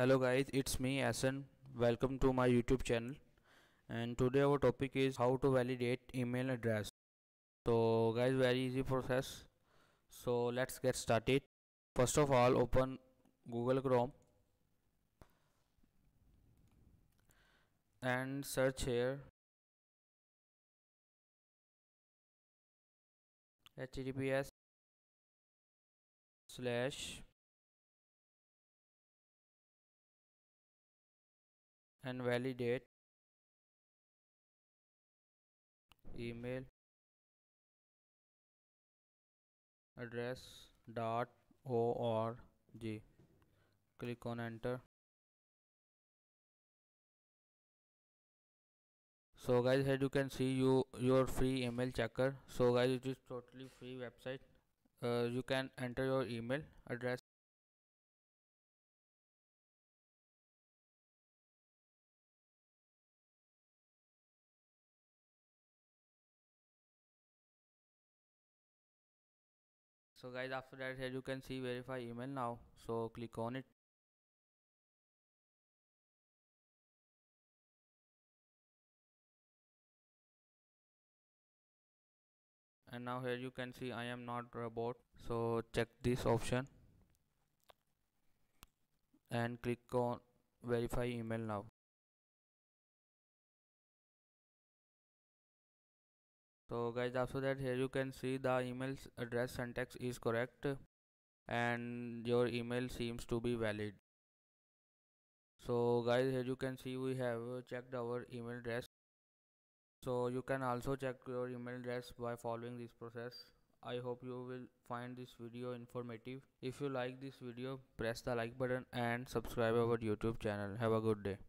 Hello guys, it's me Asan. Welcome to my YouTube channel, and today our topic is how to validate email address. So guys, very easy process, so let's get started. First of all, open Google Chrome and search here https:// and validate email address.org. Click on enter. So guys, here you can see your free email checker. So guys, it is totally free website. You can enter your email address. So guys, after that, here you can see verify email now, so click on it. And now here you can see I am not robot, so check this option and click on verify email now. So guys, after that, here you can see the email address syntax is correct and your email seems to be valid. So guys, here you can see we have checked our email address. So you can also check your email address by following this process. I hope you will find this video informative. If you like this video, press the like button and subscribe our YouTube channel. Have a good day.